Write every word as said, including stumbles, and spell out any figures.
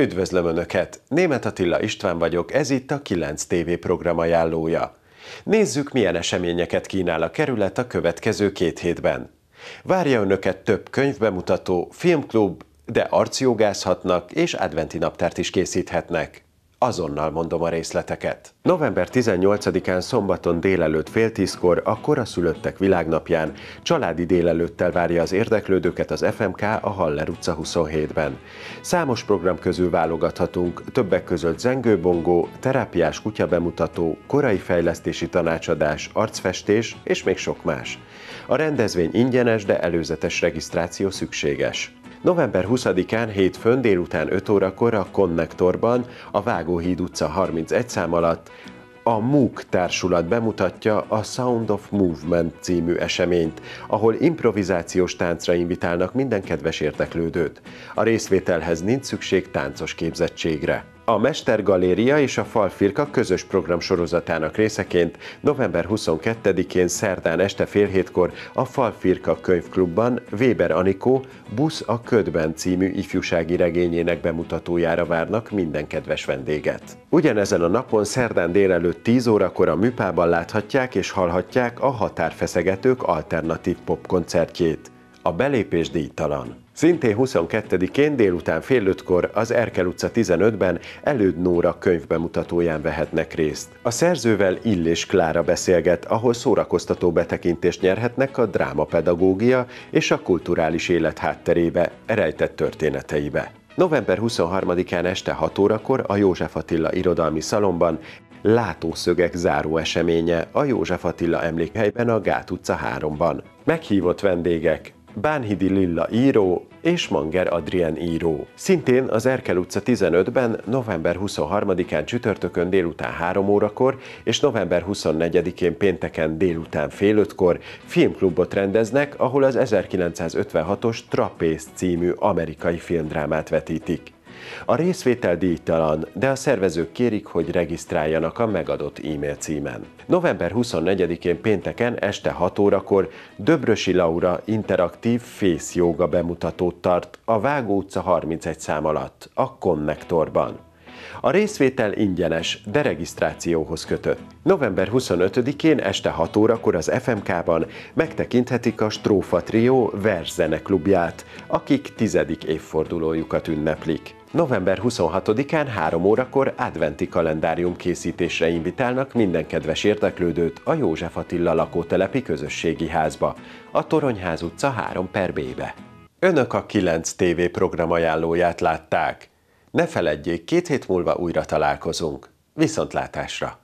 Üdvözlöm Önöket! Németh Attila István vagyok, ez itt a kilenc tévé program ajánlója. Nézzük, milyen eseményeket kínál a kerület a következő két hétben. Várja Önöket több könyvbemutató, filmklub, de arcjogászhatnak és adventi naptárt is készíthetnek. Azonnal mondom a részleteket. november tizennyolcadikán szombaton délelőtt fél tízkor a Koraszülöttek világnapján családi délelőttel várja az érdeklődőket az ef em ká a Haller utca huszonhétben. Számos program közül válogathatunk, többek között zengőbongó, terápiás kutyabemutató, korai fejlesztési tanácsadás, arcfestés és még sok más. A rendezvény ingyenes, de előzetes regisztráció szükséges. november huszadikán hétfőn délután öt órakor a Konnektorban, a Vágóhíd utca harmincegy szám alatt a MOOC társulat bemutatja a Sound of Movement című eseményt, ahol improvizációs táncra invitálnak minden kedves érdeklődőt. A részvételhez nincs szükség táncos képzettségre. A Mestergaléria és a Falfirka közös programsorozatának részeként november huszonkettedikén szerdán este fél hétkor a Falfirka könyvklubban Weber Anikó Busz a Ködben című ifjúsági regényének bemutatójára várnak minden kedves vendéget. Ugyanezen a napon szerdán délelőtt tíz órakor a Műpában láthatják és hallhatják a Határfeszegetők alternatív popkoncertjét. A belépés díjtalan. Szintén huszonkettedikén délután fél ötkor az Erkel utca tizenötben Előd Nóra könyvbemutatóján vehetnek részt. A szerzővel Illés Klára beszélget, ahol szórakoztató betekintést nyerhetnek a drámapedagógia és a kulturális élet hátterébe, rejtett történeteibe. november huszonharmadikán este hat órakor a József Attila irodalmi szalomban Látószögek záró eseménye a József Attila emlékhelyben a Gát utca háromban. Meghívott vendégek: Bánhidi Lilla író és Manger Adrien író. Szintén az Erkel utca tizenötben november huszonharmadikán csütörtökön délután három órakor és november huszonnegyedikén pénteken délután fél ötkor filmklubot rendeznek, ahol az ezerkilencszázötvenhatos Trapéz című amerikai filmdrámát vetítik. A részvétel díjtalan, de a szervezők kérik, hogy regisztráljanak a megadott e-mail címen. november huszonnegyedikén pénteken este hat órakor Döbrösi Laura interaktív fészjóga bemutatót tart a Vágó utca harmincegy szám alatt, a Konnektorban. A részvétel ingyenes, de regisztrációhoz kötött. november huszonötödikén este hat órakor az ef em ká-ban megtekinthetik a Strófatrió verzeneklubját, akik tizedik évfordulójukat ünneplik. november huszonhatodikán három órakor adventi kalendárium készítésre invitálnak minden kedves érdeklődőt a József Attila lakótelepi közösségi házba, a Toronyház utca három per bé-be. Önök a kilenc tévé program ajánlóját látták. Ne feledjék, két hét múlva újra találkozunk. Viszontlátásra!